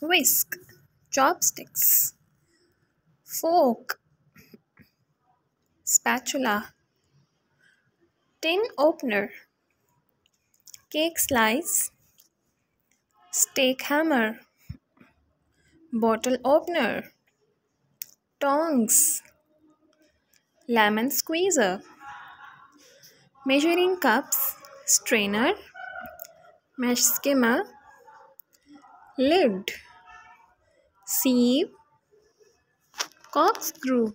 whisk, chopsticks, fork, spatula, tin opener, cake slice, steak hammer, bottle opener, tongs, lemon squeezer, measuring cups, strainer, mesh skimmer, lid, sieve, corkscrew.